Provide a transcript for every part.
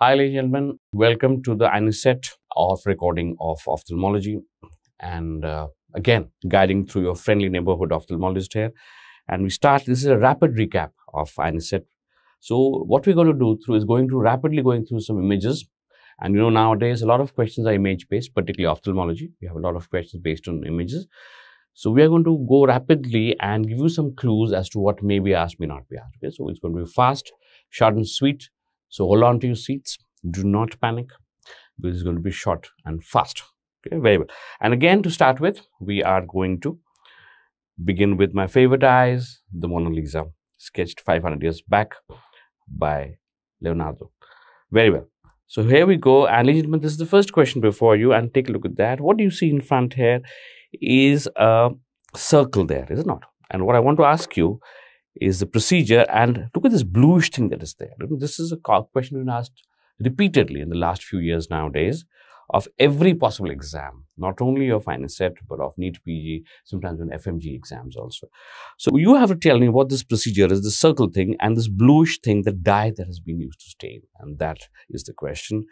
Hi ladies and gentlemen, welcome to the INI-CET of recording of ophthalmology and again guiding through your friendly neighborhood ophthalmologist here. And we start, this is a rapid recap of INI-CET. So what we're going to do through is going through some images, and you know nowadays a lot of questions are image based, particularly ophthalmology. We have a lot of questions based on images. So we are going to go rapidly and give you some clues as to what may be asked, may not be asked. Okay, so it's going to be fast, short and sweet. So hold on to your seats, do not panic, because it's going to be short and fast. Okay, very well. And again, to start with, we are going to begin with my favorite eyes, the Mona Lisa, sketched 500 years back by Leonardo. Very well. So here we go. And this is the first question before you, and take a look at that. What do you see in front here is a circle there, is it not? And what I want to ask you is the procedure, and look at this bluish thing that is there. This is a question been asked repeatedly in the last few years nowadays of every possible exam, not only of INI-CET but of NEET PG, sometimes on FMG exams also. So you have to tell me what this procedure is, this circle thing and this bluish thing, the dye that has been used to stain, and that is the question.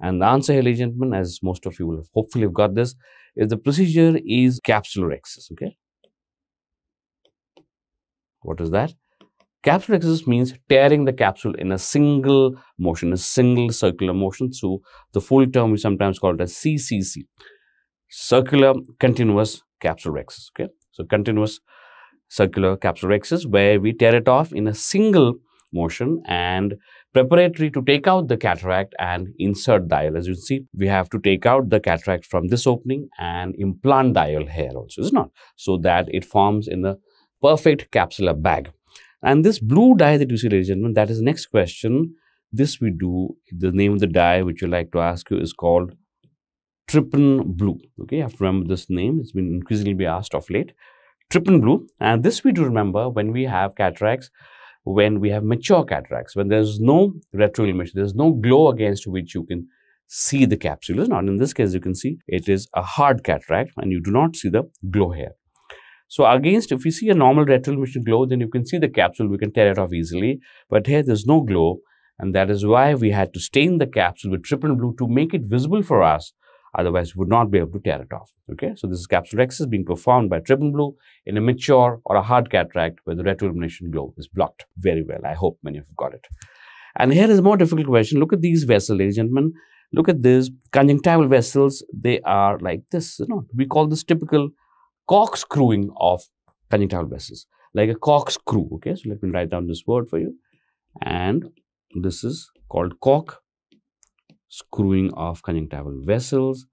And the answer here, ladies and gentlemen, as most of you will hopefully have got this, is the procedure is capsulorhexis. Okay. What is that? Capsulorhexis means tearing the capsule in a single motion, a single circular motion. So the full term we sometimes call it as CCC, circular continuous capsulorhexis. Okay, so continuous circular capsulorhexis, where we tear it off in a single motion and preparatory to take out the cataract and insert the IOL. As you see, we have to take out the cataract from this opening and implant the IOL here also, is it not? So that it forms in the perfect capsular bag. And this blue dye that you see, ladies and gentlemen, that is the next question. This we do, the name of the dye which you like to ask you is called Trypan blue. Okay, you have to remember this name. It's been increasingly asked of late. Trypan blue. And this we do remember when we have cataracts, when we have mature cataracts, when there's no retroillumination, there's no glow against which you can see the capsule. It's not in this case, you can see it is a hard cataract and you do not see the glow here. So against, if you see a normal retroillumination glow, then you can see the capsule, we can tear it off easily. But here there's no glow, and that is why we had to stain the capsule with Trypan blue to make it visible for us. Otherwise, we would not be able to tear it off. Okay, so this is capsulorhexis being performed by Trypan blue in a mature or a hard cataract where the retroillumination glow is blocked. Very well, I hope many of you got it. And here is a more difficult question. Look at these vessels, ladies and gentlemen. Look at these conjunctival vessels. They are like this, you know. We call this typical corkscrewing of conjunctival vessels, like a corkscrew. Okay, so let me write down this word for you, and this is called corkscrewing of conjunctival vessels,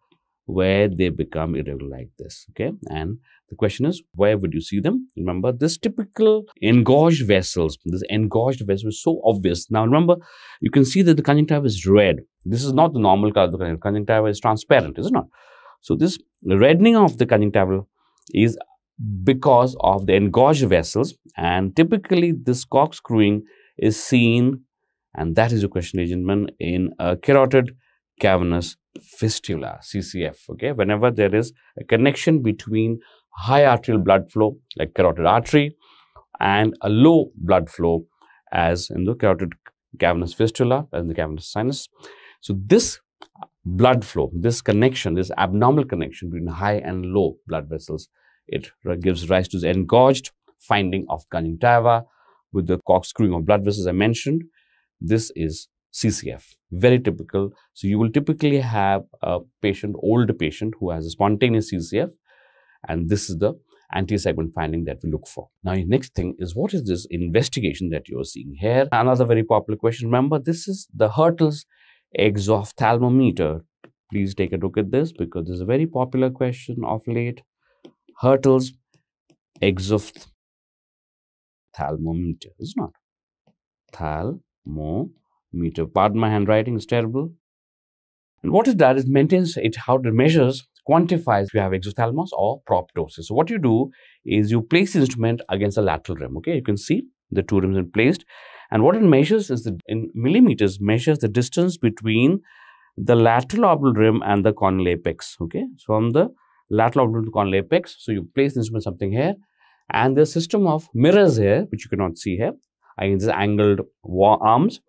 where they become irregular like this. Okay, and the question is, where would you see them? Remember, this typical engorged vessels, this engorged vessel is so obvious. Now remember, you can see that the conjunctiva is red. This is not the normal color of the conjunctiva. Conjunctiva is transparent, is it not? So this reddening of the conjunctival is because of the engorged vessels, and typically this corkscrewing is seen, and that is your question, ladies and gentlemen, in a carotid cavernous fistula, CCF. Okay, whenever there is a connection between high arterial blood flow like carotid artery and a low blood flow as in the carotid cavernous fistula, as in the cavernous sinus. So this blood flow, this connection, this abnormal connection between high and low blood vessels, it gives rise to the engorged finding of conjunctiva with the corkscrewing of blood vessels I mentioned. This is CCF, very typical. So you will typically have a patient, older patient who has a spontaneous CCF, and this is the anti-segment finding that we look for. Now, the next thing is, what is this investigation that you are seeing here? Another very popular question. Remember, this is the Hertel's exophthalmometer. Please take a look at this because this is a very popular question of late. Hertel's exophthalmometer, is not thalmometer. Pardon my handwriting, is terrible. And what is that? It maintains it, how it measures, quantifies if you have exophthalmos or proptosis. So what you do is you place the instrument against the lateral rim. Okay, you can see the two rims are placed. And what it measures is, in millimeters, measures the distance between the lateral orbital rim and the corneal apex. Okay, so from the lateral orbital to corneal apex. So you place the instrument something here, and the system of mirrors here, which you cannot see here, against the angled arms.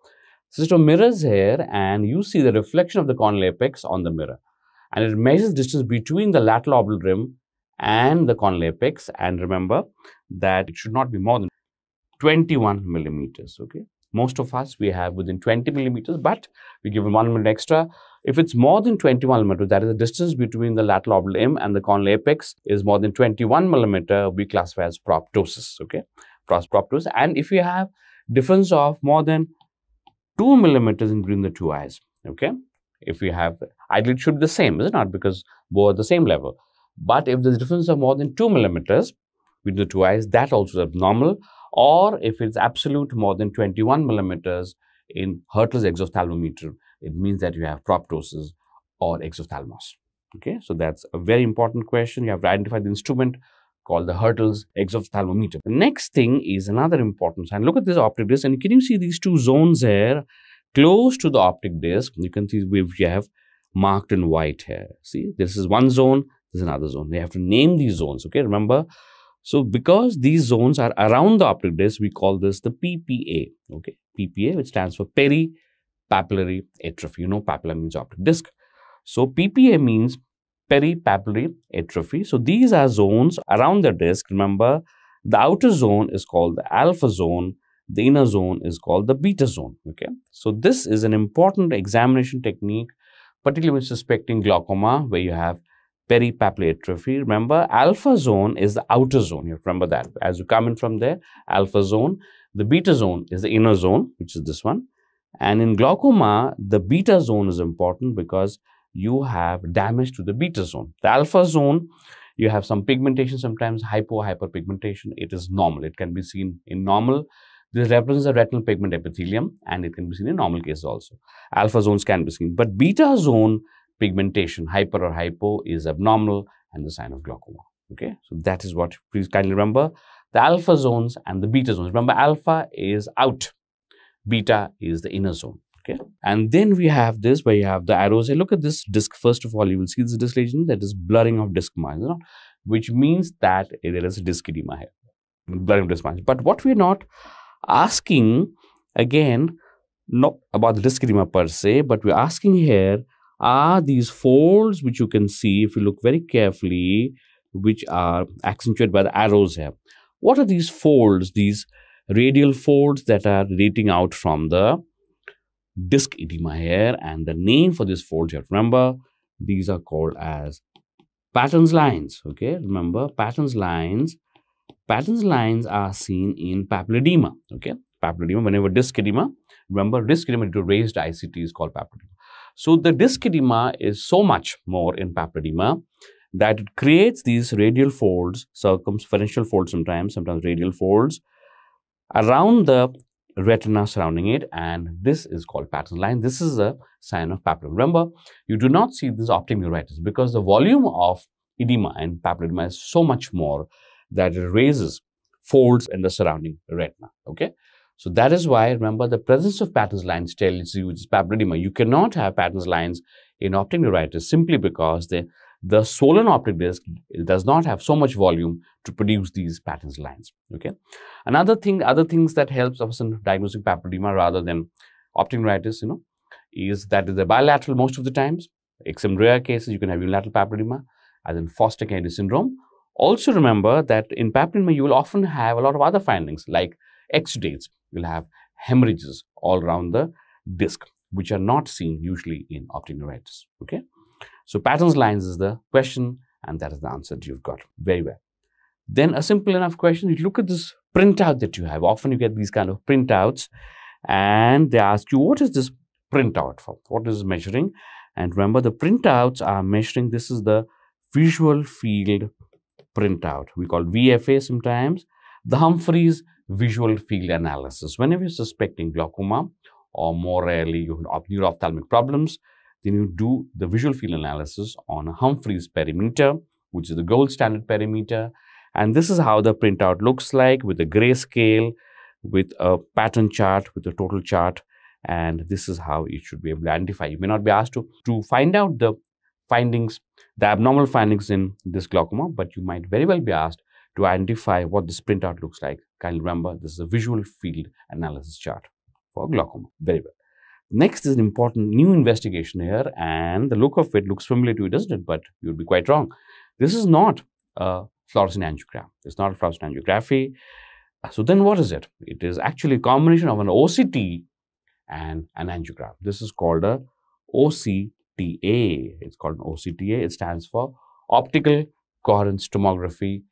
System mirrors here, and you see the reflection of the corneal apex on the mirror, and it measures distance between the lateral orbital rim and the corneal apex, and remember that it should not be more than 21 millimeters. Okay, most of us we have within 20 millimeters, but we give 1 millimeter extra. If it's more than 21 millimeters, that is the distance between the lateral orbital rim and the corneal apex is more than 21 millimeter, we classify as proptosis. Okay, proptosis. And if you have difference of more than 2 millimeters in between the two eyes, okay, if you have, ideally it should be the same, is it not? Because both are the same level. But if there's a difference of more than 2 millimeters between the two eyes, that also is abnormal. Or if it's absolute more than 21 millimeters in Hertel's exophthalmometer, it means that you have proptosis or exophthalmos. Okay, so that's a very important question. You have to identify the instrument called the Hertel's exophthalmometer. The next thing is another important sign. Look at this optic disc, and can you see these two zones here close to the optic disc? You can see we have marked in white here. See, this is one zone, this is another zone. We have to name these zones, okay, remember. So, because these zones are around the optic disc, we call this the PPA, okay, PPA, which stands for peripapillary atrophy. You know, papilla means optic disc. So, PPA means peripapillary atrophy. So, these are zones around the disc. Remember, the outer zone is called the alpha zone. The inner zone is called the beta zone, okay. So, this is an important examination technique, particularly when suspecting glaucoma, where you have peripapillary atrophy. Remember, alpha zone is the outer zone. You have to remember that. As you come in from there, alpha zone. The beta zone is the inner zone, which is this one. And in glaucoma, the beta zone is important because you have damage to the beta zone. The alpha zone, you have some pigmentation, sometimes hyperpigmentation. It is normal. It can be seen in normal. This represents the retinal pigment epithelium, and it can be seen in normal cases also. Alpha zones can be seen. But beta zone pigmentation, hyper or hypo, is abnormal and the sign of glaucoma. Okay, so that is what, please kindly remember the alpha zones and the beta zones. Remember, alpha is out, beta is the inner zone. Okay, and then we have this where you have the arrows. Hey, look at this disc. First of all, you will see this disc lesion, that is blurring of disc margins, which means that there is a disc edema here, blurring of disc margins. But what we're not asking again, not about the disc edema per se, but we're asking here are these folds which you can see if you look very carefully, which are accentuated by the arrows here. What are these folds, these radial folds that are radiating out from the disc edema here? And the name for these folds, you have to remember, these are called as Paton's lines. Okay, remember Paton's lines. Paton's lines are seen in papilledema. Okay, papilledema, whenever disc edema, remember disc edema due to raised ICT is called papilledema. So, the disc edema is so much more in papilledema that it creates these radial folds, circumferential folds sometimes radial folds around the retina surrounding it, and this is called Paton's line. This is a sign of papilloma. Remember, you do not see this optic neuritis because the volume of edema and papilledema is so much more that it raises folds in the surrounding retina. Okay, so that is why, remember, the presence of Paton's lines tells you it's papilledema. You cannot have Paton's lines in optic neuritis simply because the swollen optic disc does not have so much volume to produce these Paton's lines. Okay. Another thing, other things that helps us in diagnosing papilledema rather than optic neuritis, you know, is that is the bilateral most of the times. Except in rare cases, you can have unilateral papilledema, as in Foster Kennedy syndrome. Also remember that in papilledema, you will often have a lot of other findings like exudates. You'll have hemorrhages all around the disc, which are not seen usually in optic neuritis. Okay. So, Paton's lines is the question, and that is the answer that you've got. Very well. Then a simple enough question, you look at this printout that you have. Often you get these kind of printouts, and they ask you, what is this printout for? What is measuring? And remember, the printouts are measuring, this is the visual field printout. We call VFA sometimes, the Humphreys visual field analysis. Whenever you're suspecting glaucoma, or more rarely you have neuro-ophthalmic problems, then you do the visual field analysis on a Humphreys perimeter, which is the gold standard perimeter. And this is how the printout looks like, with a gray scale, with a pattern chart, with a total chart. And this is how you should be able to identify. You may not be asked to find out the findings, the abnormal findings in this glaucoma, but you might very well be asked to identify what this printout looks like. Kindly remember, this is a visual field analysis chart for glaucoma. Very well. Next is an important new investigation here, and the look of it looks familiar to you, doesn't it? But you'd be quite wrong. This is not a fluorescein angiogram. It's not a fluorescein angiography. So then what is it? It is actually a combination of an OCT and an angiogram. This is called a OCTA. It's called an OCTA. It stands for Optical Coherence Tomography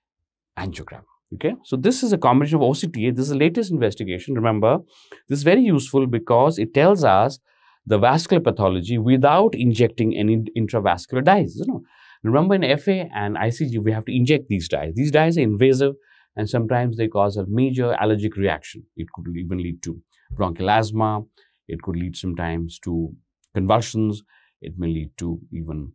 Angiogram. Okay, so this is a combination of OCTA. This is the latest investigation. Remember, this is very useful because it tells us the vascular pathology without injecting any intravascular dyes. You know? Remember, in FA and ICG, we have to inject these dyes. These dyes are invasive and sometimes they cause a major allergic reaction. It could even lead to bronchial asthma. It could lead sometimes to convulsions. It may lead to even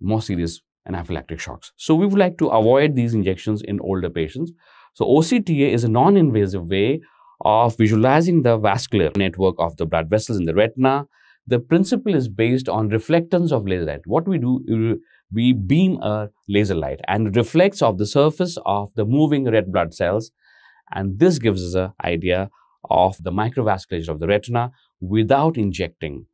more serious anaphylactic shocks. So we would like to avoid these injections in older patients. So OCTA is a non-invasive way of visualizing the vascular network of the blood vessels in the retina. The principle is based on reflectance of laser light. What we do, we beam a laser light and it reflects off the surface of the moving red blood cells. And this gives us an idea of the microvasculature of the retina without injecting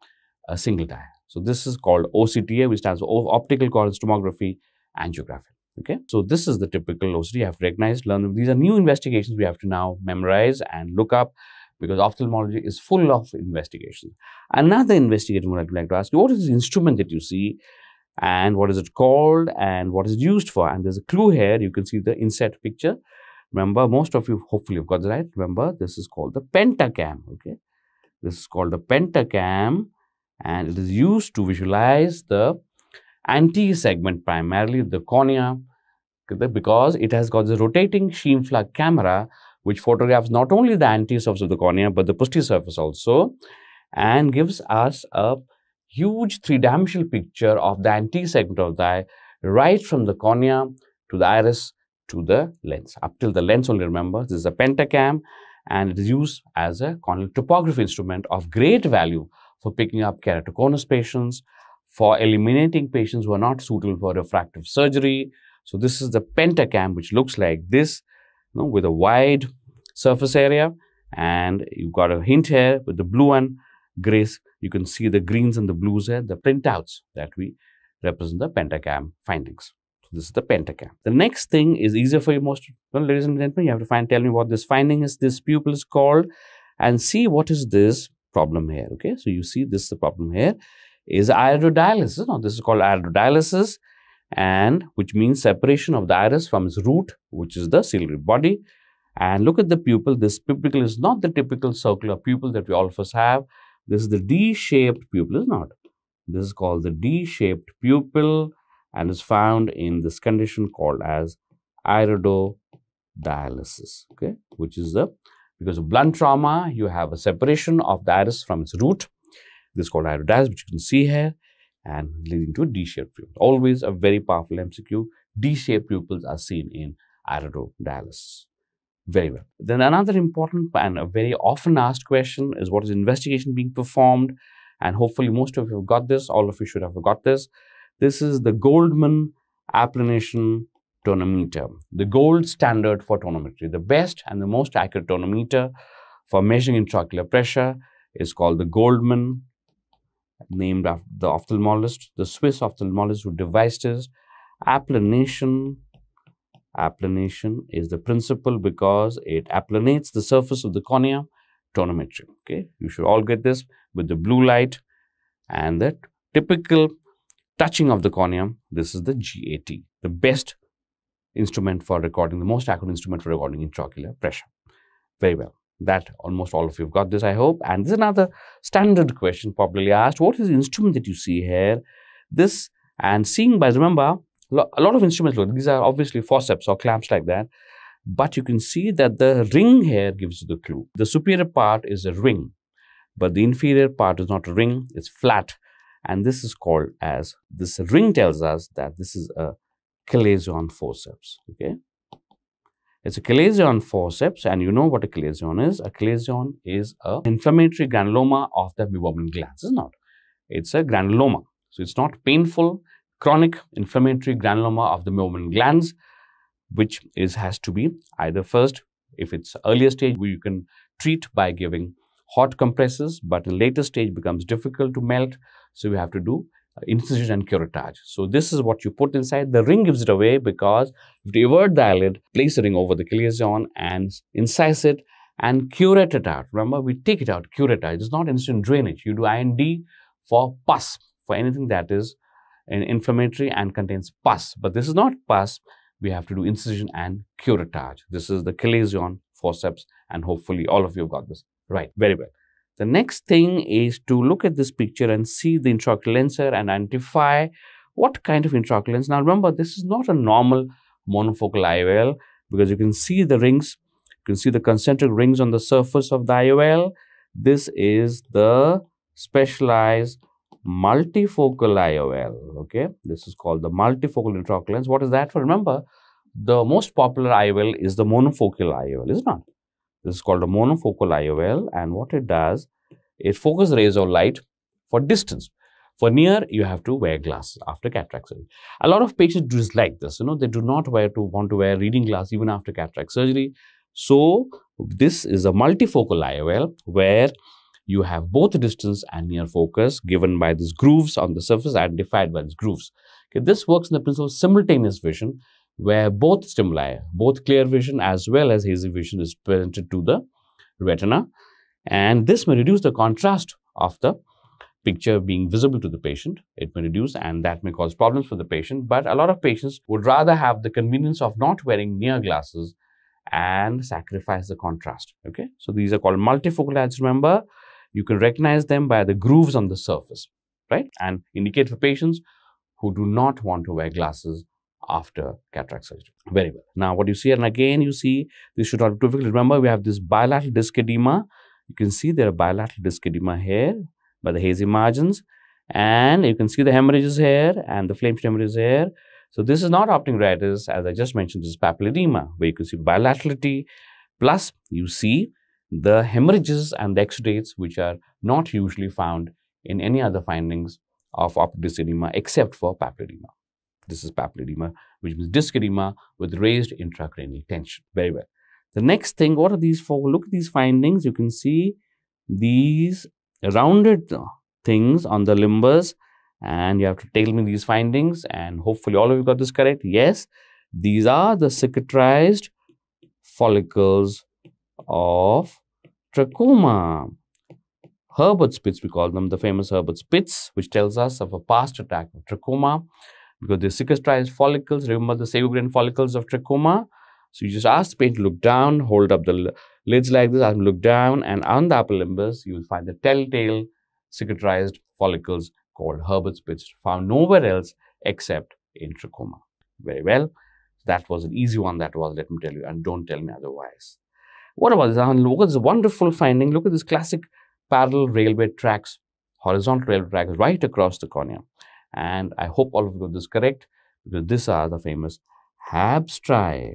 a single dye. So this is called OCTA, which stands for Optical Coherence Tomography Angiography. Okay, so this is the typical OCTA. You have to recognize, learn. These are new investigations we have to now memorize and look up because ophthalmology is full of investigations. Another investigation I'd like to ask you, what is the instrument that you see and what is it called and what is it used for? And there's a clue here. You can see the inset picture. Remember, most of you hopefully have got it right. Remember, this is called the Pentacam. Okay, this is called the Pentacam. And it is used to visualize the anterior segment, primarily the cornea, because it has got the rotating sheen plug camera, which photographs not only the anterior surface of the cornea, but the posterior surface also, and gives us a huge three-dimensional picture of the anterior segment of the eye, right from the cornea to the iris to the lens, up till the lens only, remember. This is a Pentacam, and it is used as a corneal topography instrument of great value for picking up keratoconus patients, for eliminating patients who are not suitable for refractive surgery. So this is the Pentacam, which looks like this, you know, with a wide surface area. And you've got a hint here with the blue and grays. You can see the greens and the blues here, the printouts that we represent the Pentacam findings. So this is the Pentacam. The next thing is easier for you most. Well, ladies and gentlemen, you have to tell me what this finding is. This pupil is called, and see what is this problem here. Okay, so you see this, the problem here is iridodialysis. Now, this is called iridodialysis, and which means separation of the iris from its root, which is the ciliary body. And look at the pupil. This pupil is not the typical circular pupil that we all of us have. This is the D-shaped pupil, is not. This is called the D-shaped pupil and is found in this condition called as iridodialysis. Okay, which is the because of blunt trauma, you have a separation of the iris from its root. This is called iridodialysis, which you can see here, and leading to a D-shaped pupil. Always a very powerful MCQ. D-shaped pupils are seen in iridodialysis. Very well. Then another important and a very often asked question is, what is investigation being performed? And hopefully most of you have got this. All of you should have got this. This is the Goldman applanation tonometer, the gold standard for tonometry. The best and the most accurate tonometer for measuring intraocular pressure is called the Goldman, named after the ophthalmologist, the Swiss ophthalmologist who devised this. Applanation is the principle because it applanates the surface of the cornea, tonometry. Okay, you should all get this with the blue light and the typical touching of the cornea. This is the GAT, the best instrument for recording, the most accurate instrument for recording intraocular pressure. Very well. That almost all of you have got this, I hope. And this is another standard question popularly asked. What is the instrument that you see here? This and seeing by, remember, a lot of instruments, look, these are obviously forceps or clamps like that. But you can see that the ring here gives you the clue. The superior part is a ring, but the inferior part is not a ring, it's flat. And this is called as, this ring tells us that this is a chalazion forceps. Okay, it's a chalazion forceps, and you know what a chalazion is. A chalazion is an inflammatory granuloma of the meibomian glands. It's not. It's a granuloma, so it's not painful. Chronic inflammatory granuloma of the meibomian glands, which has to be either first, if it's earlier stage, you can treat by giving hot compressors, but in later stage becomes difficult to melt. So we have to do incision and curettage. So this is what you put inside. The ring gives it away because if you avert the eyelid, place the ring over the ciliation and incise it and curate it out. Remember, we take it out, curettage. It's not instant drainage. You do IND for pus, for anything that is inflammatory and contains pus. But this is not pus. We have to do incision and curettage. This is the ciliation, forceps, and hopefully all of you have got this right. Very well. The next thing is to look at this picture and see the intraocular lenser and identify what kind of intraocular lens. Now remember, this is not a normal monofocal IOL because you can see the rings, you can see the concentric rings on the surface of the IOL. This is the specialized multifocal IOL, okay? This is called the multifocal intraocular lens. What is that for? Remember, the most popular IOL is the monofocal IOL, is it not? This is called a monofocal IOL, and what it does, it focuses rays of light for distance. For near, you have to wear glasses after cataract surgery. A lot of patients dislike this, you know, they do not want to wear reading glasses even after cataract surgery. So this is a multifocal IOL where you have both distance and near focus given by these grooves on the surface, identified by these grooves. Okay, this works in the principle of simultaneous vision, where both stimuli, both clear vision as well as hazy vision, is presented to the retina, and this may reduce the contrast of the picture being visible to the patient. It may reduce, and that may cause problems for the patient, but a lot of patients would rather have the convenience of not wearing near glasses and sacrifice the contrast, okay? So these are called multifocal lenses. Remember, you can recognize them by the grooves on the surface, right? And indicate for patients who do not want to wear glasses after cataract surgery. Very well. Now, what you see, and again, you see, this should not be difficult. Remember, we have this bilateral disc edema. You can see there are bilateral disc edema here by the hazy margins, and you can see the hemorrhages here and the flamed hemorrhages here. So this is not optic neuritis, as I just mentioned, this is papilledema, where you can see bilaterality, plus you see the hemorrhages and the exudates, which are not usually found in any other findings of optic disc edema except for papilledema. This is papilledema, which means disc edema with raised intracranial tension. Very well. The next thing, what are these for? Look at these findings. You can see these rounded things on the limbus, and you have to tell me these findings, and hopefully all of you got this correct. Yes, these are the cicatrized follicles of trachoma. Herbert Spitz, we call them, the famous Herbert Spitz, which tells us of a past attack of trachoma. Because the cicatrized follicles, remember the sevogreen follicles of trachoma. So you just ask the patient to look down, hold up the lids like this, ask them to look down, and on the upper limbus, you will find the telltale cicatrized follicles called Herbert Spitz, found nowhere else except in trachoma. Very well. That was an easy one, that was, let me tell you, and don't tell me otherwise. What about this? Look at this wonderful finding. Look at this classic parallel railway tracks, horizontal railway tracks right across the cornea. And I hope all of you got this correct, because these are the famous Haab's striae.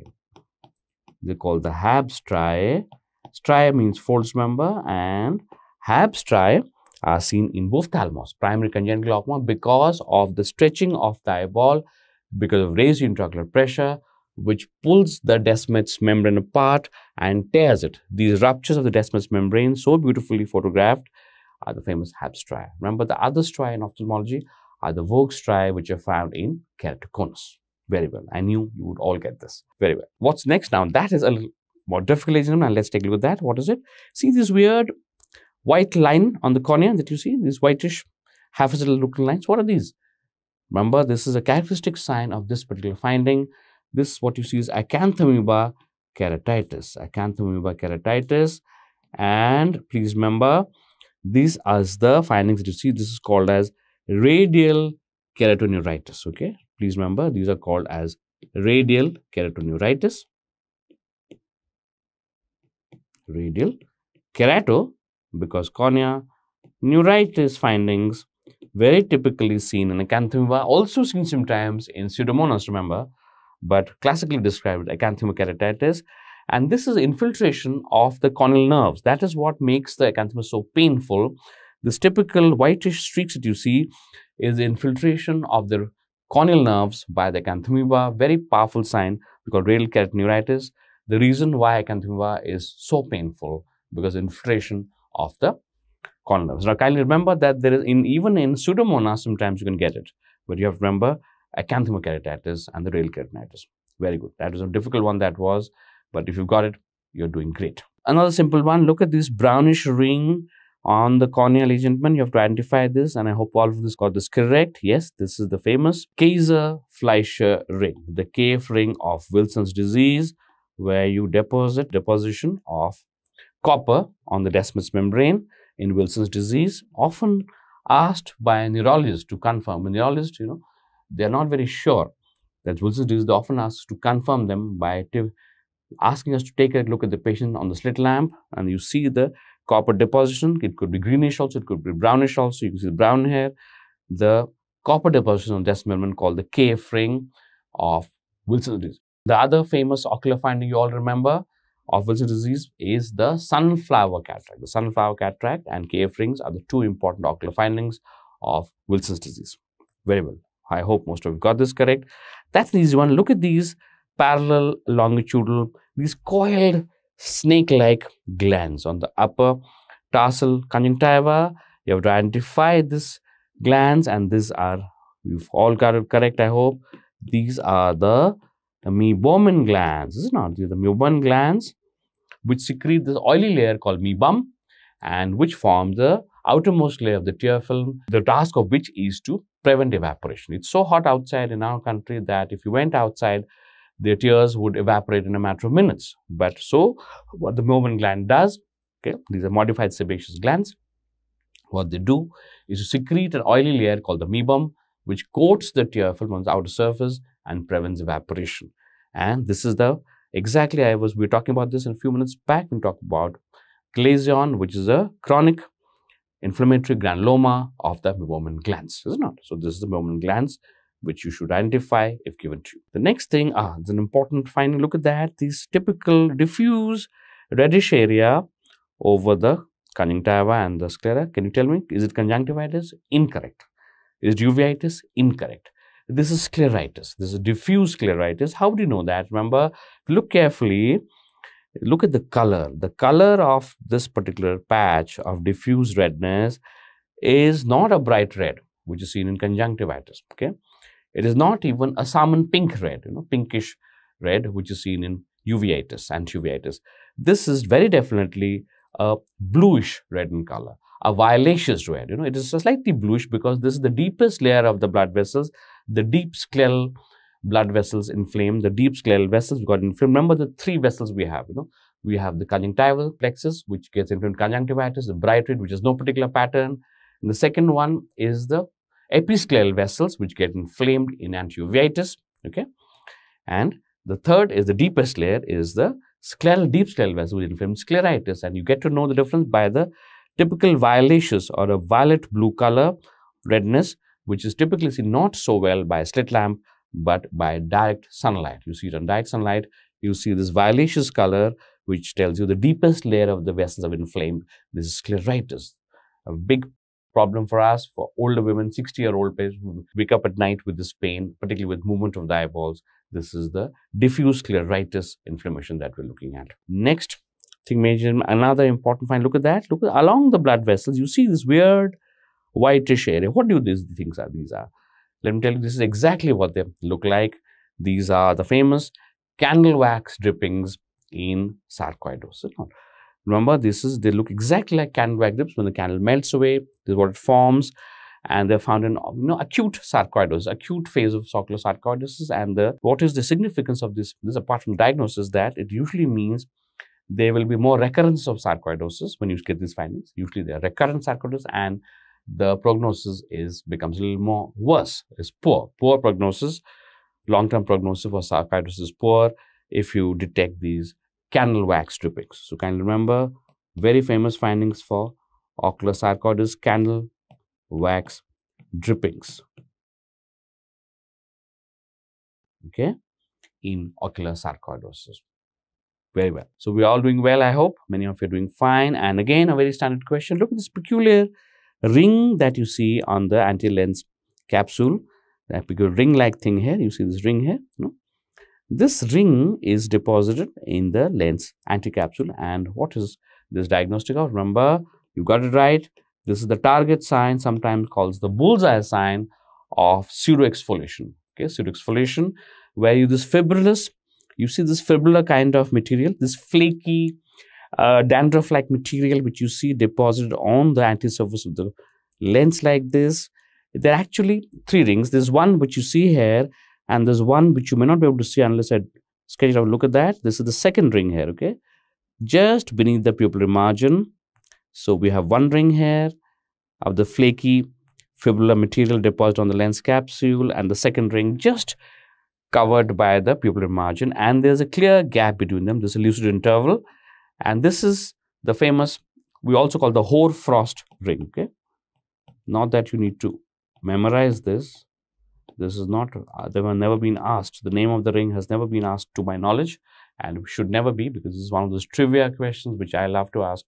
They're called the Haab's striae. Striae means folds, remember, and Haab's striae are seen in both ophthalmos, primary congenital glaucoma, because of the stretching of the eyeball, because of raised intraocular pressure, which pulls the descemet's membrane apart and tears it. These ruptures of the descemet's membrane, so beautifully photographed, are the famous Haab's striae. Remember, the other striae in ophthalmology are the Vogue striae, which are found in keratoconus. Very well. I knew you would all get this. Very well. What's next now? That is a little more difficult. Now let's take a look at that. What is it? See this weird white line on the cornea that you see? These whitish, half-circle looking lines. What are these? Remember, this is a characteristic sign of this particular finding. This, what you see, is acanthamoeba keratitis. Acanthamoeba keratitis. And please remember, these are the findings that you see. This is called as radial keratoneuritis, okay? Please remember, these are called as radial keratoneuritis. Radial kerato, because cornea, neuritis findings very typically seen in acanthamoeba, also seen sometimes in pseudomonas, remember, but classically described acanthamoeba keratitis. And this is infiltration of the corneal nerves. That is what makes the acanthamoeba so painful. This typical whitish streaks that you see is the infiltration of the corneal nerves by the acanthamoeba. Very powerful sign, because radial keratoneuritis. The reason why acanthamoeba is so painful, because infiltration of the corneal nerves. Now, kindly remember that there is even in pseudomonas, sometimes you can get it, but you have to remember acanthema keratitis and the radial keratinitis. Very good. That was a difficult one that was, but if you've got it, you're doing great. Another simple one, look at this brownish ring on the corneal adjustment. You have to identify this, and I hope all of this got this correct. Yes, this is the famous Kaiser-Fleischer ring, the cave ring of Wilson's disease, where you deposition of copper on the desmus membrane in Wilson's disease. Often asked by a neurologist to confirm. A neurologist, you know, they're not very sure that Wilson's disease, they often ask to confirm them by asking us to take a look at the patient on the slit lamp, and you see the copper deposition. It could be greenish also, it could be brownish also. You can see the brown hair, the copper deposition on the desmus membrane called the cave ring of Wilson's disease. The other famous ocular finding you all remember of Wilson's disease is the sunflower cataract. The sunflower cataract and cave rings are the two important ocular findings of Wilson's disease. Very well. I hope most of you got this correct. That's the easy one. Look at these parallel longitudinal, these coiled snake-like glands on the upper tarsal conjunctiva. You have to identify these glands, and these are, you've all got it correct, I hope. These are the meibomian glands. This is not the meibomian glands, which secrete this oily layer called meibum, and which form the outermost layer of the tear film, the task of which is to prevent evaporation. It's so hot outside in our country that if you went outside, their tears would evaporate in a matter of minutes. But so what the meibomian gland does, okay, these are modified sebaceous glands. What they do is to secrete an oily layer called the meibum, which coats the tear film on the outer surface and prevents evaporation. And this is the, exactly, we were talking about this in a few minutes back when we talked about glazion, which is a chronic inflammatory granuloma of the meibomian glands, is it not? So this is the meibomian glands which you should identify if given to you. The next thing, it's an important finding. Look at that, these typical diffuse reddish area over the conjunctiva and the sclera. Can you tell me, is it conjunctivitis? Incorrect. Is it uveitis? Incorrect. This is scleritis. This is diffuse scleritis. How do you know that? Remember, look carefully. Look at the color. The color of this particular patch of diffuse redness is not a bright red, which is seen in conjunctivitis. Okay, it is not even a salmon pink red, you know, pinkish red, which is seen in uveitis and uveitis. This is very definitely a bluish red in color, a violaceous red. You know, it is slightly bluish because this is the deepest layer of the blood vessels. The deep scleral blood vessels inflamed, the deep scleral vessels got inflamed. Remember the three vessels we have, you know. We have the conjunctival plexus, which gets inflamed conjunctivitis, the bright red, which has no particular pattern. And the second one is the episcleral vessels, which get inflamed in uveitis, okay. And the third is the deepest layer is the scleral, deep scleral vessel, which inflames scleritis. And you get to know the difference by the typical violaceous or a violet blue color redness, which is typically seen not so well by a slit lamp, but by direct sunlight. You see it on direct sunlight, you see this violaceous color, which tells you the deepest layer of the vessels have inflamed. This is scleritis. A big problem for us, for older women, 60-year-old patients who wake up at night with this pain, particularly with movement of the eyeballs. This is the diffuse scleritis inflammation that we're looking at. Next thing, major, another important find. Look at that. Look at, along the blood vessels, you see this weird whitish area. What do these things are? These are, let me tell you, this is exactly what they look like. These are the famous candle wax drippings in sarcoidosis. Remember, this is, they look exactly like candle wax drips. When the candle melts away, this is what it forms, and they're found in, you know, acute sarcoidosis, acute phase of sarcoidosis. And the, what is the significance of this apart from diagnosis, that it usually means there will be more recurrence of sarcoidosis when you get these findings. Usually they are recurrent sarcoidosis, and the prognosis becomes a little more worse. It's poor. Poor prognosis. Long-term prognosis for sarcoidosis is poor if you detect these candle wax drippings. So kindly remember, very famous findings for ocular sarcoidosis, candle wax drippings. Okay, in ocular sarcoidosis. Very well. So we're all doing well, I hope. Many of you are doing fine. And again, a very standard question. Look at this peculiar ring that you see on the anterior lens capsule, that ring like thing here. You see this ring here, no? This ring is deposited in the lens anterior capsule. And what is this diagnostic of? Remember, You got it right. This is the target sign, sometimes called the bullseye sign of pseudoexfoliation. Okay, pseudoexfoliation, where you this fibrillous, you see this fibrillar kind of material, this flaky, dandruff-like material which you see deposited on the anti-surface of the lens like this. There are actually three rings. There's one which you see here, and there's one which you may not be able to see unless I sketch it out. Look at that. This is the second ring here, okay? Just beneath the pupillary margin. So we have one ring here of the flaky fibrillar material deposited on the lens capsule, and the second ring just covered by the pupillary margin, and there's a clear gap between them. This is a lucid interval, and this is the famous, we also call the hoarfrost ring, okay? Not that you need to memorize this. This is not, they have never been asked. The name of the ring has never been asked to my knowledge, and should never be, because this is one of those trivia questions which I love to ask,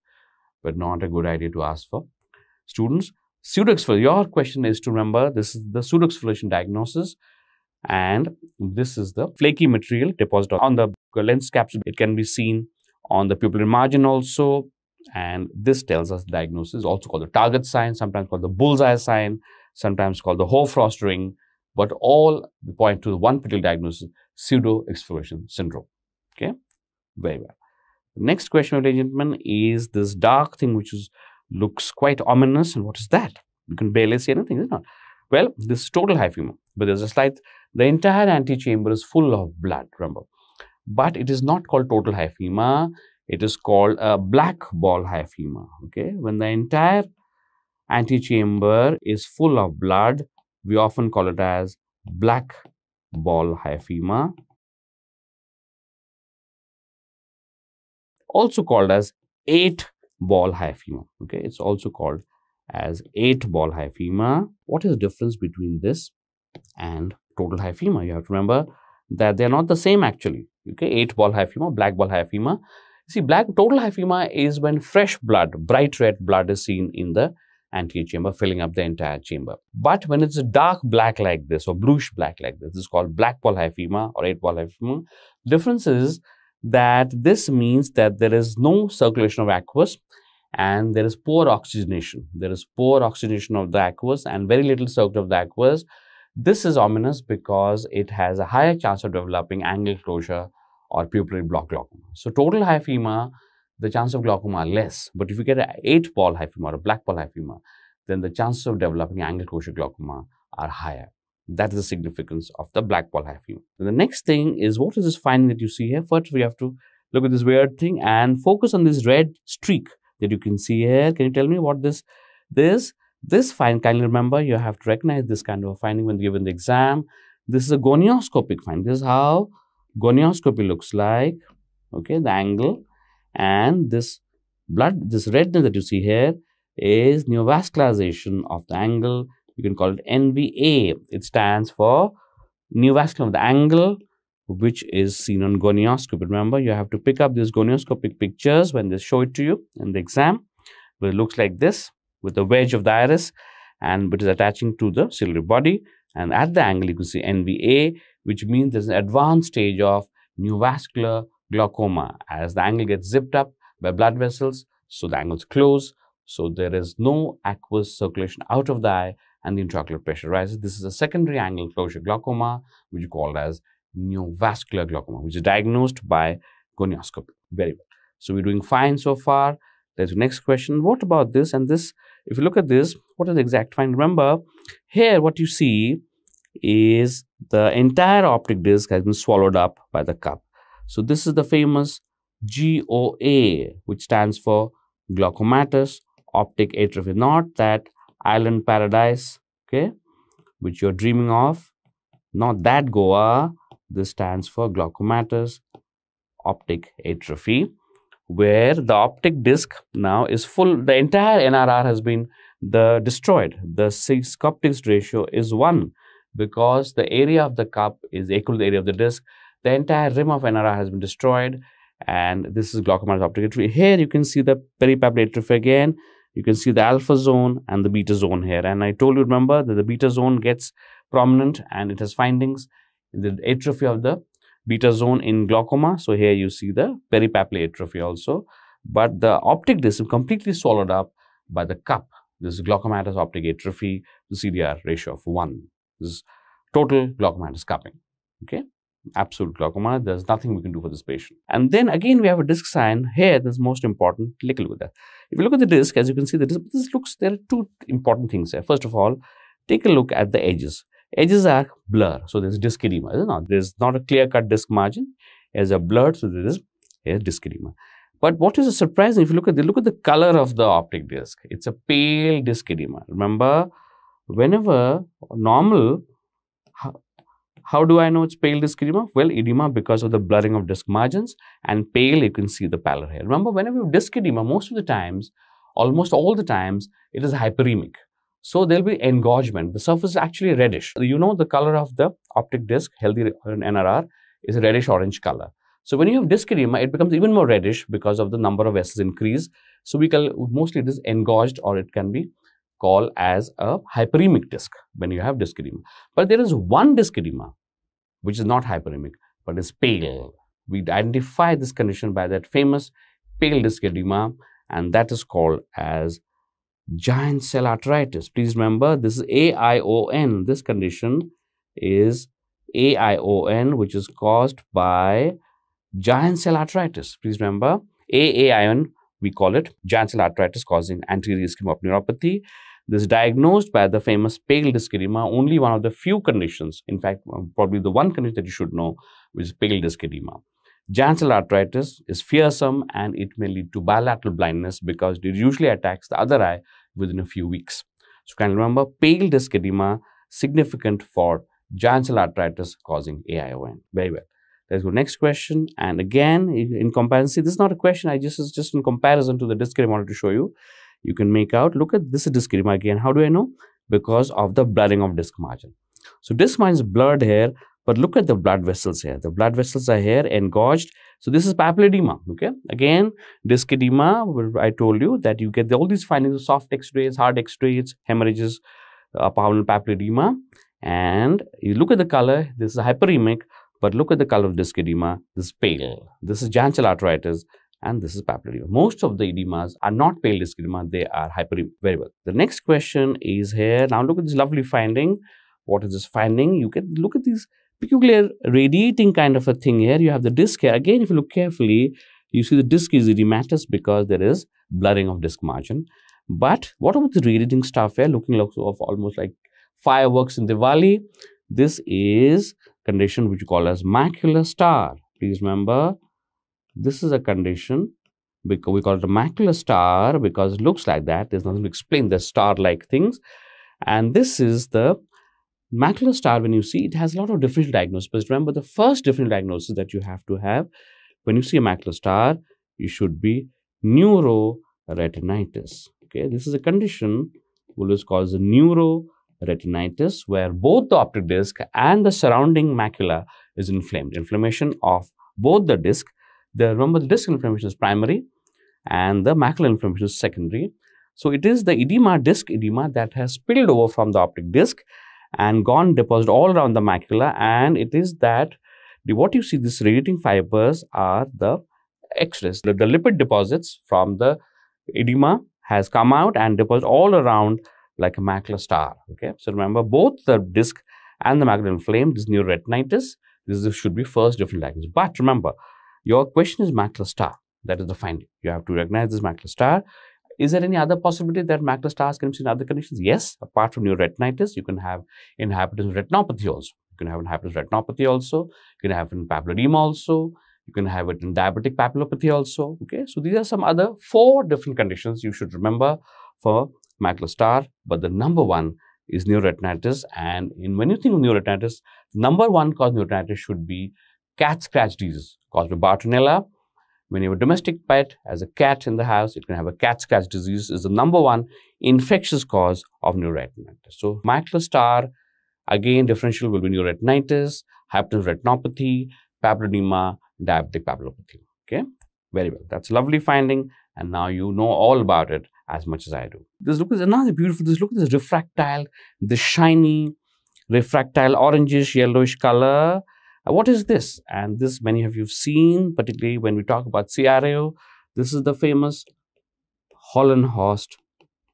but not a good idea to ask for students. Pseudoexfoliation, your question is to remember, this is the pseudoexfoliation diagnosis, and this is the flaky material deposited on the lens capsule. It can be seen on the pupillary margin also, and this tells us the diagnosis, also called the target sign, sometimes called the bullseye sign, sometimes called the hoarfrost ring, but all point to the one particular diagnosis, pseudoexfoliation syndrome. Okay, very well. The next question, ladies and gentlemen, is this dark thing which is looks quite ominous, and what is that? You can barely see anything, is it not? Well, this is total hyphema, but there's a slight, the entire antechamber is full of blood, remember. But it is not called total hyphema, it is called a black ball hyphema, okay? When the entire antechamber is full of blood, we often call it as black ball hyphema, also called as 8 ball hyphema, okay? It's also called as 8 ball hyphema. What is the difference between this and total hyphema? You have to remember that they're not the same actually, okay? 8 ball hyphema, black ball hyphema. See, total hyphema is when fresh blood, bright red blood is seen in the anterior chamber, filling up the entire chamber. But when it's a dark black like this, or bluish black like this, this is called black ball hyphema or 8 ball hyphema. Difference is that this means that there is no circulation of aqueous, and there is poor oxygenation. There is poor oxygenation of the aqueous and very little circulation of the aqueous. This is ominous because it has a higher chance of developing angle closure or pupillary block glaucoma. So total hyphema, the chance of glaucoma are less. But if you get an 8 ball hyphema or a black ball hyphema, then the chances of developing angle closure glaucoma are higher. That is the significance of the black ball hyphema. The next thing is, what is this finding that you see here? First, we have to look at this weird thing and focus on this red streak that you can see here. Can you tell me what this finding? Kindly remember, you have to recognize this kind of a finding when given the exam. This is a gonioscopic finding. This is how gonioscopy looks like, okay, the angle. And this blood, this redness that you see here is neovascularization of the angle. You can call it NVA. It stands for neovascularization of the angle, which is seen on gonioscopy. Remember, you have to pick up these gonioscopic pictures when they show it to you in the exam. But it looks like this with the wedge of the iris, and it is attaching to the ciliary body. And at the angle, you can see NVA, which means there's an advanced stage of neovascular glaucoma. As the angle gets zipped up by blood vessels, so the angles close. So there is no aqueous circulation out of the eye, and the intraocular pressure rises. This is a secondary angle closure glaucoma, which is called as neovascular glaucoma, which is diagnosed by gonioscopy. Very well. So we're doing fine so far. There's the next question. What about this and this? If you look at this, what is the exact finding? Remember, here what you see is the entire optic disc has been swallowed up by the cup. So this is the famous GOA, which stands for glaucomatous optic atrophy. Not that island paradise, okay, which you're dreaming of. Not that Goa. This stands for glaucomatous optic atrophy, where the optic disc now is full. The entire NRR has been destroyed. The Copptic's ratio is 1 because the area of the cup is equal to the area of the disc. The entire rim of NRR has been destroyed, and this is glaucomatous optic atrophy. Here you can see the peripapillary atrophy again. You can see the alpha zone and the beta zone here. And I told you, remember, that the beta zone gets prominent, and it has findings in the atrophy of the beta zone in glaucoma. So here you see the peripapillary atrophy also. But the optic disc is completely swallowed up by the cup. This is glaucomatous optic atrophy to CDR ratio of 1. This is total glaucomatous cupping. Okay, absolute glaucoma. There's nothing we can do for this patient. And then again, we have a disc sign here. That's most important. Click with that. If you look at the disc, as you can see, the disc, this looks. There are two important things here. First of all, take a look at the edges. Edges are blur, so there's disc edema. There's not a clear-cut disc margin. There's a blur, so there is a disc edema. But what is surprising, if you look at the color of the optic disc, it's a pale disc edema. Remember, whenever normal, how do I know it's pale disc edema? Well, edema because of the blurring of disc margins, and pale, you can see the pallor here. Remember, whenever you have disc edema, most of the times, almost all the times, it is hyperemic. So there'll be engorgement. The surface is actually reddish. You know the color of the optic disc, healthy NRR, is a reddish-orange color. So when you have disc edema, it becomes even more reddish because of the number of vessels increase. So we can, mostly it is engorged, or it can be called as a hyperemic disc when you have disc edema. But there is one disc edema which is not hyperemic, but is pale. We identify this condition by that famous pale disc edema, and that is called as giant cell arteritis. Please remember, this is AION. This condition is AION, which is caused by giant cell arteritis. Please remember, AAION, we call it giant cell arteritis causing anterior ischemic neuropathy. This is diagnosed by the famous pale disc edema, only one of the few conditions, in fact, probably the one condition that you should know, which is pale disc edema. Giant cell arteritis is fearsome, and it may lead to bilateral blindness because it usually attacks the other eye within a few weeks. So, can you remember, pale disc edema, significant for giant cell arteritis causing AION. Very well. Let's go next question. And again, in comparison, this is not a question, it's just in comparison to the disc edema I wanted to show you. You can make out, look at this disc edema again. How do I know? Because of the blurring of disc margin. So, disc margin is blurred here. But look at the blood vessels here. The blood vessels are here, engorged. So this is papilledema, okay? Again, disc edema, I told you that you get all these findings of soft x-rays, hard x-rays, hemorrhages, papilledema. And you look at the color, this is hyperemic, but look at the color of disc edema, this is pale. This is giant cell arteritis, and this is papilledema. Most of the edemas are not pale disc edema, they are hyperemic. Very well. The next question is here. Now look at this lovely finding. What is this finding? You can look at these peculiar radiating kind of a thing here. You have the disc here. Again, if you look carefully, you see the disc is edematous because there is blurring of disc margin. But what about the radiating stuff here? Looking like of almost like fireworks in Diwali. This is condition which you call as macular star. Please remember, this is a condition because we call it a macular star because it looks like that. There's nothing to explain the star-like things. And this is the macular star. When you see, it has a lot of differential diagnosis. But remember, the first differential diagnosis that you have to have when you see a macular star, you should be neuroretinitis. Okay, this is a condition which is called neuroretinitis, where both the optic disc and the surrounding macula is inflamed. Inflammation of both the disc. Remember, the disc inflammation is primary, and the macular inflammation is secondary. So it is the edema, disc edema, that has spilled over from the optic disc and gone deposited all around the macula, and it is that what you see, these radiating fibers are the X-rays. The lipid deposits from the edema has come out and deposited all around like a macular star. Okay, so remember, both the disc and the macula inflamed. This neuroretinitis. This should be first differential diagnosis. But remember, your question is macular star. That is the finding. You have to recognize this macular star. Is there any other possibility that macular stars can be seen in other conditions? Yes, apart from neuroretinitis, you can have inhabitants retinopathy also. You can have inhabitants retinopathy also. You can have it in papilledema also. You can have it in diabetic papillopathy also. Okay, so these are some other 4 different conditions you should remember for macular star. But the number one is neuroretinitis. And when you think of neuroretinitis, the number one cause of neuroretinitis should be cat scratch disease caused by Bartonella. When you have a domestic pet, as a cat in the house, it can have a cat scratch disease. Is the number one infectious cause of neuroretinitis. So, macular star, again, differential will be neuroretinitis, hypertensive retinopathy, papilledema, diabetic papillopathy. Okay, very well. That's a lovely finding, and now you know all about it as much as I do. This look is another beautiful. This look at this refractile, this shiny, refractile, orangish, yellowish color. What is this? And this many of you have seen, particularly when we talk about CRO. This is the famous Holland-Horst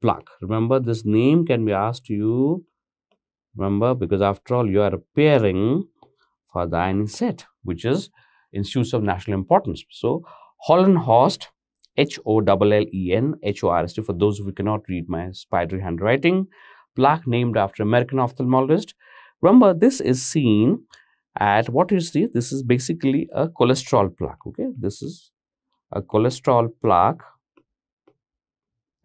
plaque. Remember, this name can be asked to you, remember, because after all, you are appearing for the INI-CET, which is Institutes of National Importance. So, Hollenhorst, H-O-L-L-E-N-H-O-R-S-T, for those who cannot read my spidery handwriting, plaque named after American ophthalmologist. Remember, this is seen at, what you see, this is basically a cholesterol plaque, okay? This is a cholesterol plaque,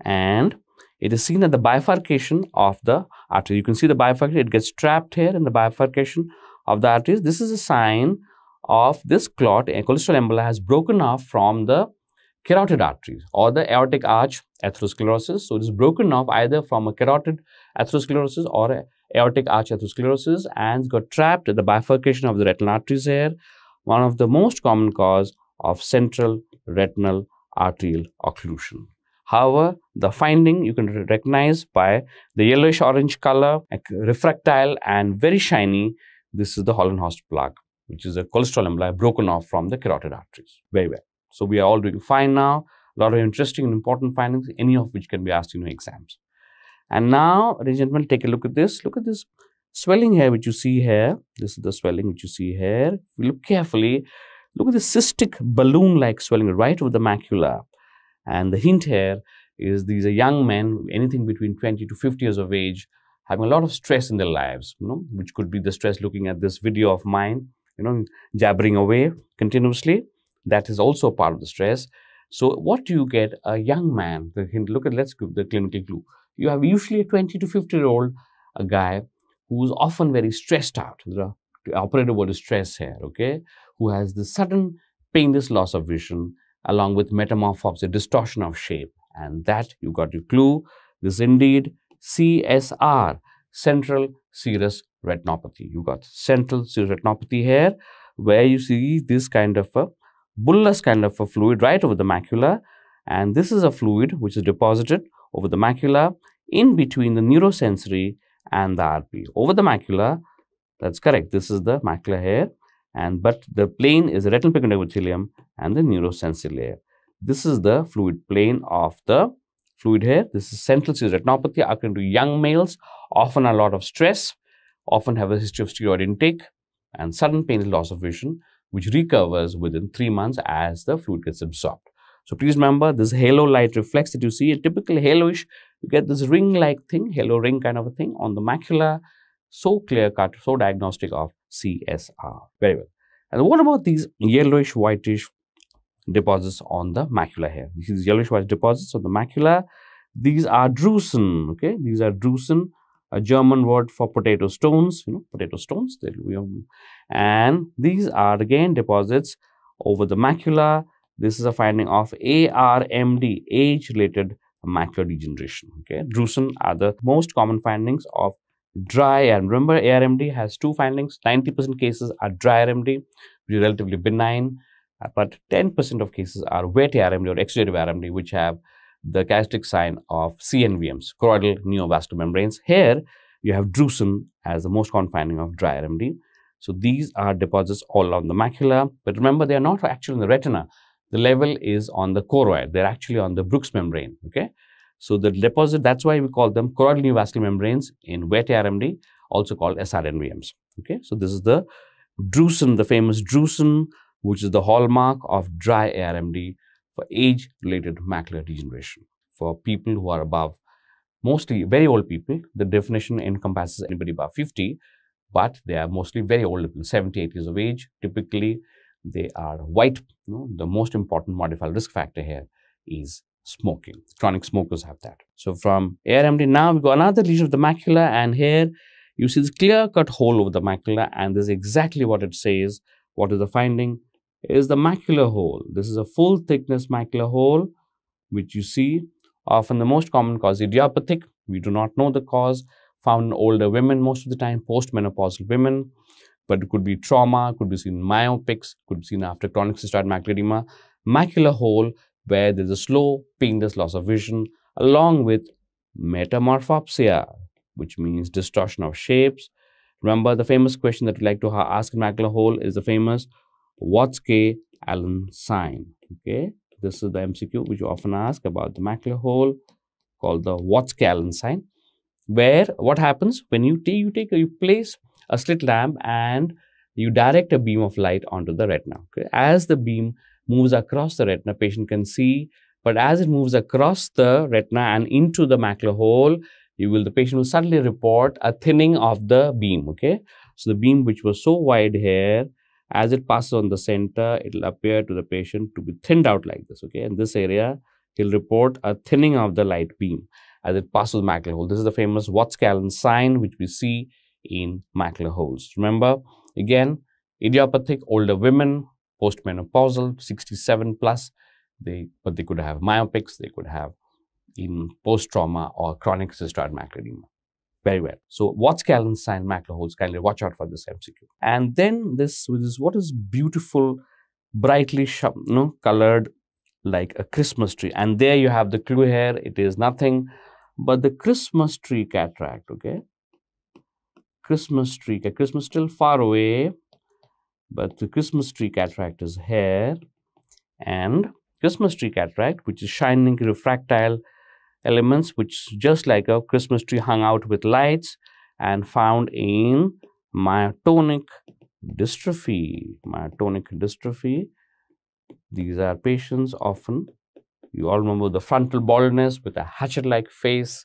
and it is seen at the bifurcation of the artery. You can see the bifurcation, it gets trapped here in the bifurcation of the arteries. This is a sign of this clot, a cholesterol emboli has broken off from the carotid arteries or the aortic arch atherosclerosis. So, it is broken off either from a carotid atherosclerosis or a aortic arch atherosclerosis and got trapped at the bifurcation of the retinal arteries here, one of the most common cause of central retinal arterial occlusion. However, the finding you can recognize by the yellowish-orange color, refractile and very shiny. This is the Hollenhorst plaque, which is a cholesterol emboli broken off from the carotid arteries. Very well. So, we are all doing fine now. A lot of interesting and important findings, any of which can be asked in your exams. And now, ladies and gentlemen, take a look at this. Look at this swelling here, which you see here. This is the swelling which you see here. If you look carefully, look at the cystic balloon-like swelling right over the macula. And the hint here is these are young men, anything between 20 to 50 years of age, having a lot of stress in their lives, you know, which could be the stress looking at this video of mine, you know, jabbering away continuously. That is also part of the stress. So, what do you get? A young man, the hint, look at, let's give the clinical clue. You have usually a 20 to 50-year-old guy who's often very stressed out. The operative word is stress here, okay? Who has this sudden painless loss of vision along with metamorphosis, a distortion of shape. And that, you got your clue. This is indeed CSR, central serous retinopathy. You got central serous retinopathy here, where you see this kind of a bullous kind of a fluid right over the macula. And this is a fluid which is deposited over the macula, in between the neurosensory and the RP. Over the macula, that's correct, this is the macula here, and but the plane is the retinal pigment epithelium and the neurosensory layer. This is the fluid plane of the fluid here. This is central serous retinopathy occurring to young males, often a lot of stress, often have a history of steroid intake and sudden painful loss of vision, which recovers within 3 months as the fluid gets absorbed. So, please remember this halo light reflex that you see, a typical haloish, you get this ring-like thing, halo ring kind of a thing on the macula. So clear-cut, so diagnostic of CSR. Very well. And what about these yellowish-whitish deposits on the macula here? These yellowish-white deposits on the macula, these are drusen, okay? These are drusen, a German word for potato stones, you know, potato stones. And these are again deposits over the macula. This is a finding of ARMD, age-related macular degeneration. Okay, drusen are the most common findings of dry. And remember, ARMD has two findings. 90% cases are dry ARMD, which is relatively benign. But 10% of cases are wet ARMD or exudative ARMD, which have the characteristic sign of CNVMs, choroidal neovascular membranes. Here, you have drusen as the most common finding of dry ARMD. So, these are deposits all along the macula. But remember, they are not actually in the retina. The level is on the choroid. They're actually on the Brooks membrane, okay? So, the deposit, that's why we call them choroidal neovascular membranes in wet ARMD, also called SRNVMs, okay? So, this is the drusen, the famous drusen, which is the hallmark of dry ARMD for age-related macular degeneration. For people who are above, mostly very old people, the definition encompasses anybody above 50, but they are mostly very old people, 78 years of age, typically. They are white. You know, the most important modified risk factor here is smoking. Chronic smokers have that. So, from ARMD, now we got another lesion of the macula, and here you see this clear-cut hole over the macula, and this is exactly what it says. What is the finding? It is the macular hole. This is a full-thickness macular hole, which you see often the most common cause, idiopathic. We do not know the cause. Found in older women most of the time, postmenopausal women. But it could be trauma, could be seen in myopics, could be seen after chronic cystoid macular edema, macular hole where there is a slow, painless loss of vision along with metamorphopsia, which means distortion of shapes. Remember, the famous question that we like to ask in macular hole is the famous Watts-K-Allen sign. Okay, this is the MCQ which you often ask about the macular hole. called the Watts-Callan sign, where what happens when you place a slit lamp and you direct a beam of light onto the retina. Okay? As the beam moves across the retina, patient can see, but as it moves across the retina and into the macular hole, the patient will suddenly report a thinning of the beam. Okay, so the beam which was so wide here, as it passes on the center, it will appear to the patient to be thinned out like this. Okay, in this area, he'll report a thinning of the light beam as it passes the macular hole. This is the famous Watts-Callan sign which we see in macular holes. Remember, again, idiopathic older women, postmenopausal, 67+, but they could have myopics, they could have in post-trauma or chronic cystoid macular edema. Very well. So, Watts-Callan sign macular holes, kindly watch out for this MCQ. And then this, which is what is beautiful, brightly colored like a Christmas tree. And there you have the clue here. It is nothing but the Christmas tree cataract, okay? Christmas tree, Christmas still far away, but the Christmas tree cataract is here. And Christmas tree cataract, which is shining refractile elements, which just like a Christmas tree hung out with lights, and found in myotonic dystrophy. Myotonic dystrophy. These are patients often, you all remember the frontal baldness with a hatchet-like face,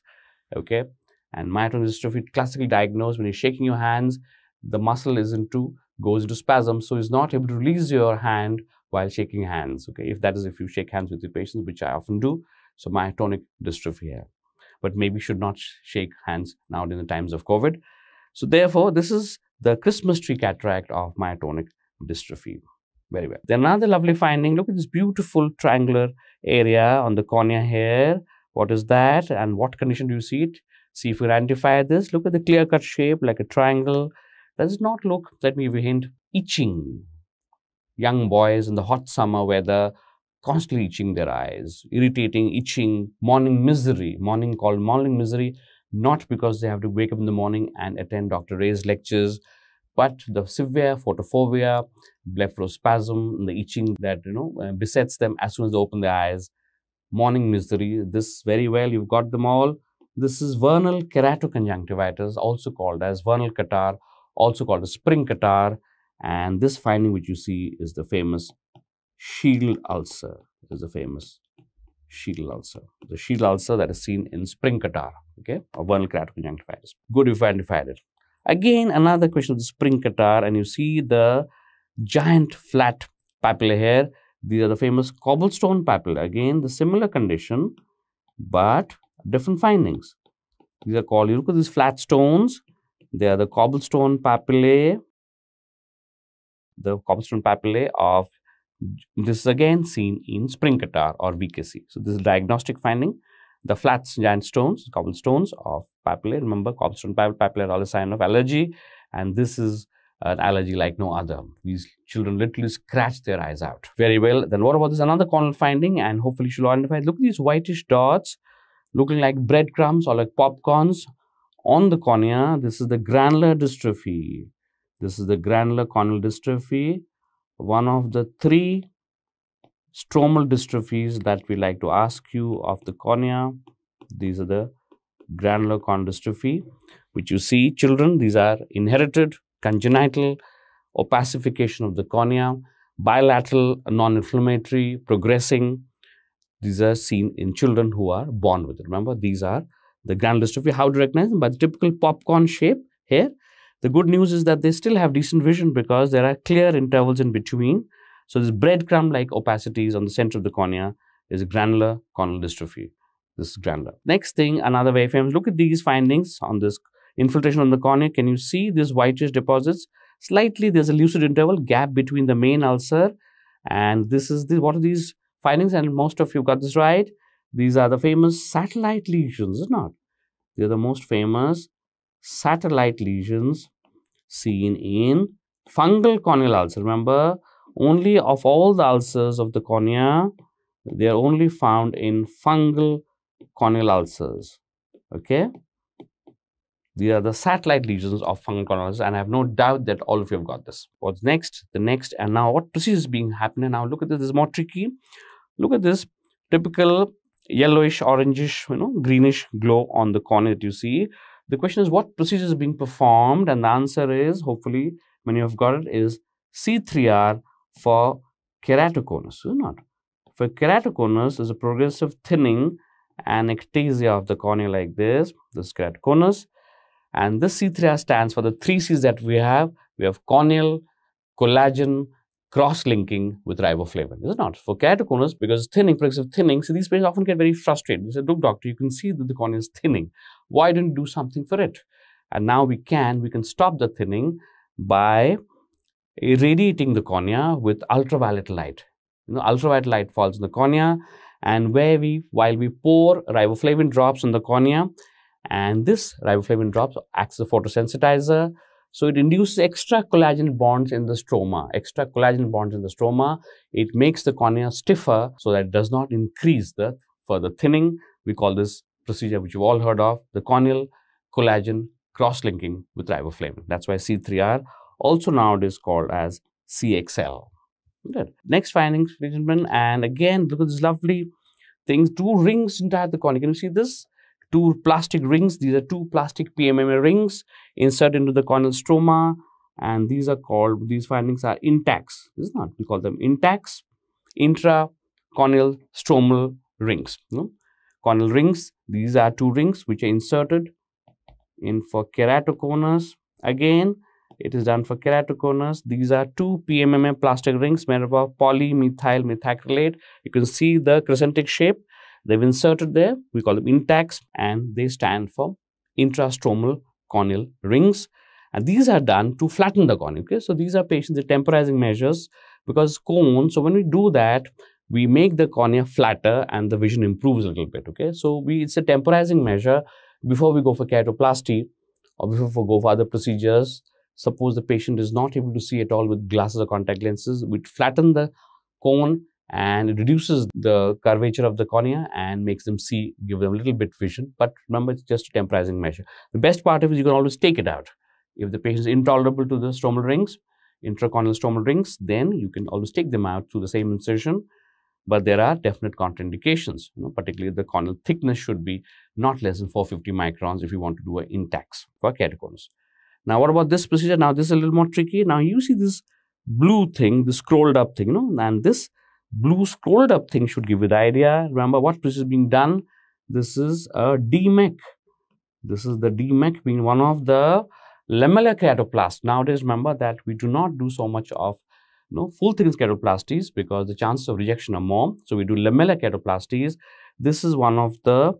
okay? And myotonic dystrophy, classically diagnosed when you're shaking your hands, the muscle goes into spasm, so it's not able to release your hand while shaking hands, okay? If you shake hands with the patients, which I often do, so myotonic dystrophy here. But maybe should not shake hands now in the times of COVID. So therefore, this is the Christmas tree cataract of myotonic dystrophy. Very well. Then another lovely finding, look at this beautiful triangular area on the cornea here. What is that and what condition do you see it? See if we identify this. Look at the clear-cut shape like a triangle. Does it not look, let me give you a hint, itching? Young boys in the hot summer weather constantly itching their eyes, irritating, itching, morning misery, morning misery, not because they have to wake up in the morning and attend Dr. Ray's lectures, but the severe photophobia, blepharospasm, the itching that, besets them as soon as they open their eyes. Morning misery, this very well, you've got them all. This is vernal keratoconjunctivitis, also called as vernal catarrh, also called as spring catarrh. And this finding which you see is the famous shield ulcer. The shield ulcer that is seen in spring catarrh, okay, or vernal keratoconjunctivitis. Good, you've identified it. Again, another question of the spring catarrh, and you see the giant flat papillae here. These are the famous cobblestone papillae. Again, the similar condition, but different findings. These are called, you look at these flat stones. They are the cobblestone papillae. The cobblestone papillae of this is again seen in spring catarrh or VKC. So this is a diagnostic finding. The flat giant stones, cobblestones of papillae. Remember, cobblestone papillae are all a sign of allergy, and this is an allergy like no other. These children literally scratch their eyes out. Very well. Then what about this? Another corneal finding, and hopefully she'll identify. Look at these whitish dots looking like breadcrumbs or like popcorns on the cornea. This is the granular dystrophy. This is the granular corneal dystrophy, one of the three stromal dystrophies that we like to ask you of the cornea. These are the granular corneal dystrophy, which you see children, these are inherited, congenital, opacification of the cornea, bilateral, non-inflammatory, progressing. These are seen in children who are born with it. Remember, these are the granular dystrophy. How to recognize them? By the typical popcorn shape here. The good news is that they still have decent vision because there are clear intervals in between. So this breadcrumb-like opacities on the center of the cornea is granular corneal dystrophy. This is granular. Next thing, another very famous. Look at these findings on this infiltration on the cornea. Can you see these whitish deposits? Slightly, there's a lucid interval gap between the main ulcer and this is the, what are these findings? And most of you got this right. These are the famous satellite lesions, is it not? They are the most famous satellite lesions seen in fungal corneal ulcer. Remember, only of all the ulcers of the cornea, they are only found in fungal corneal ulcers, okay? These are the satellite lesions of fungal corneal ulcers, and I have no doubt that all of you have got this. What's next? The next, and now what procedure is being happening? Now look at this, this is more tricky. Look at this typical yellowish, orangish, greenish glow on the cornea that you see. The question is, what procedure is being performed? And the answer is, hopefully, many have got it, is C3R for keratoconus. For keratoconus is a progressive thinning and ectasia of the cornea like this. This is keratoconus. And this C3R stands for the three C's that we have. We have corneal, collagen, cross-linking with riboflavin, is it not? For keratoconus, because thinning, progressive thinning, so these patients often get very frustrated. They say, look, doctor, you can see that the cornea is thinning. Why don't you do something for it? And now we can stop the thinning by irradiating the cornea with ultraviolet light. Ultraviolet light falls on the cornea, and while we pour riboflavin drops on the cornea, and this riboflavin drops acts as a photosensitizer. So it induces extra collagen bonds in the stroma, It makes the cornea stiffer so that it does not increase the further thinning. We call this procedure, which you've all heard of, the corneal collagen cross-linking with riboflavin. That's why C3R, also nowadays called as CXL. Good. Next findings, gentlemen, and again, look at these lovely things. Two rings entire the cornea. Can you see this? Two plastic rings, these are two plastic PMMA rings inserted into the corneal stroma, and these are called, these findings are intacts, is not? We call them intacts, intracorneal stromal rings. Corneal rings, these are two rings which are inserted in for keratoconus. Again, it is done for keratoconus. These are two PMMA plastic rings made up of polymethyl methacrylate. You can see the crescentic shape. They've inserted there, we call them intacts, and they stand for intrastromal corneal rings. And these are done to flatten the cornea, okay? So these are patients, the temporizing measures, because cone, so when we do that, we make the cornea flatter and the vision improves a little bit, okay? So it's a temporizing measure before we go for keratoplasty or before we go for other procedures. Suppose the patient is not able to see at all with glasses or contact lenses, we flatten the cone, and it reduces the curvature of the cornea and makes them see, give them a little bit vision. But remember, it's just a temporizing measure. The best part of it is you can always take it out. If the patient is intolerable to the stromal rings, intracorneal stromal rings, then you can always take them out through the same incision. But there are definite contraindications. Particularly, the corneal thickness should be not less than 450 microns if you want to do an intacts for keratoconus. Now, what about this procedure? Now, this is a little more tricky. Now, you see this blue thing, this scrolled up thing, and this blue scrolled up thing should give you the idea. Remember what procedure is being done. This is a DMEC. This is the DMEC being one of the lamellar keratoplasts. Nowadays, remember that we do not do so much of full thickness keratoplasties because the chances of rejection are more. So we do lamellar keratoplasties. This is one of the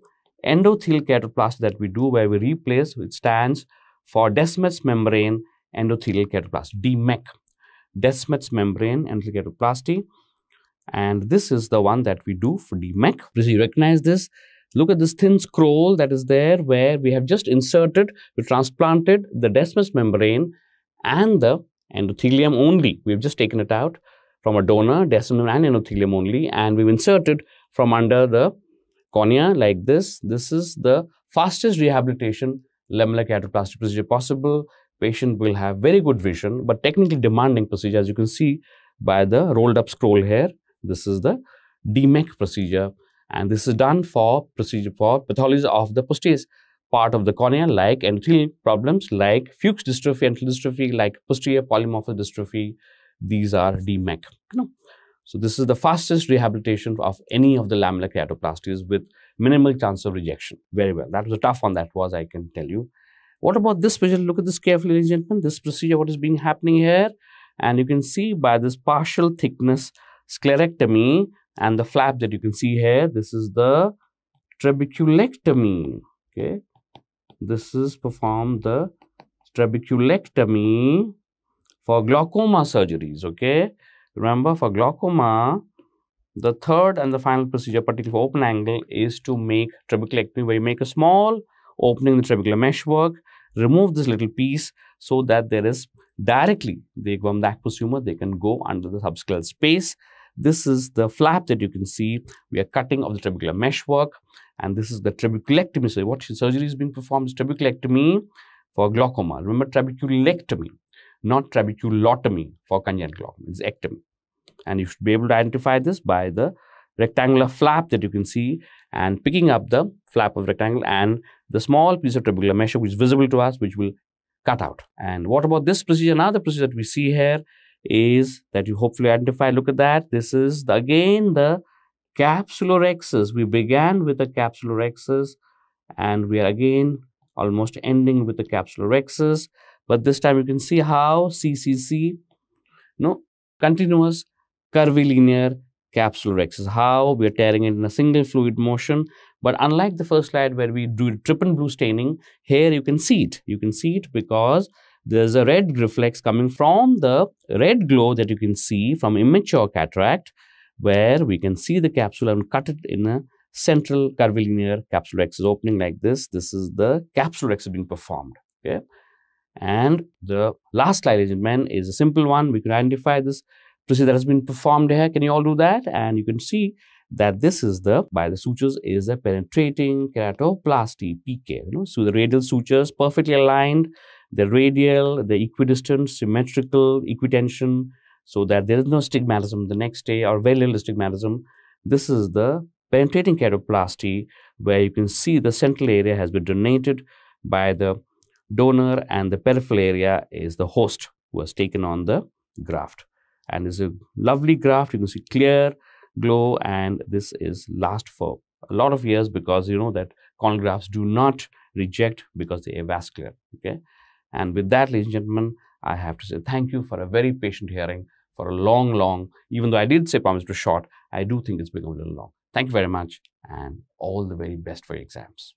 endothelial keratoplasty that we do, where we replace, which stands for Desmet's membrane endothelial keratoplasty, DMEC. Desmet's membrane endothelial keratoplasty. And this is the one that we do for DMEC. You recognize this. Look at this thin scroll that is there, where we have just inserted, we transplanted the Desmet's membrane and the endothelium only. We've just taken it out from a donor, Desmet's and endothelium only, and we've inserted from under the cornea like this. This is the fastest rehabilitation lamellar keratoplasty procedure possible. Patient will have very good vision, but technically demanding procedure, as you can see by the rolled up scroll here. This is the DMEC procedure, and this is done for procedure for pathology of the posterior part of the cornea, like endothelial problems, like Fuchs dystrophy, endothelial dystrophy, like posterior polymorphic dystrophy. These are DMEC. So this is the fastest rehabilitation of any of the lamellar keratoplasties with minimal chance of rejection. Very well. That was a tough one. That was, I can tell you. What about this procedure? Look at this carefully, ladies and gentlemen. This procedure, what is being happening here, and you can see by this partial thickness sclerectomy and the flap that you can see here, this is the trabeculectomy. Okay, this is performed the trabeculectomy for glaucoma surgeries. Okay, remember for glaucoma, the third and the final procedure, particularly for open angle, is to make trabeculectomy, where you make a small opening in the trabecular meshwork, remove this little piece so that there is directly the acromion, they can go under the subscleral space. This is the flap that you can see. We are cutting of the trabecular meshwork, and this is the trabeculectomy. So what surgery is being performed is trabeculectomy for glaucoma. Remember, trabeculectomy, not trabeculotomy for congenital glaucoma. It's ectomy. And you should be able to identify this by the rectangular flap that you can see, and picking up the flap of rectangle and the small piece of tubular mesh which is visible to us, which will cut out. And what about this procedure? Another procedure that we see here is that you hopefully identify. Look at that. This is again the capsulorhexis. We began with the capsulorhexis and we are again almost ending with the capsulorhexis, but this time you can see how CCC, no, continuous curvilinear capsulorhexis, how we are tearing it in a single fluid motion. But unlike the first slide where we do Trypan blue staining, here you can see it. You can see it because there's a red reflex coming from the red glow that you can see from immature cataract, where we can see the capsule and cut it in a central curvilinear capsulorhexis opening like this. This is the capsulorhexis being performed. Okay? And the last slide, gentlemen, is a simple one. We can identify this procedure that has been performed here. Can you all do that? And you can see that this is the, by the sutures, is a penetrating keratoplasty PK. You know, so the radial sutures perfectly aligned, the radial, the equidistant, symmetrical, equitension, so that there is no stigmatism the next day or very little stigmatism. This is the penetrating keratoplasty where you can see the central area has been donated by the donor and the peripheral area is the host who has taken on the graft. And it's a lovely graft. You can see clear glow, and this is last for a lot of years because you know that corneal grafts do not reject because they are vascular. Okay? And with that, ladies and gentlemen, I have to say thank you for a very patient hearing for a long, even though I did say promise to short, I do think it's become a little long. Thank you very much and all the very best for your exams.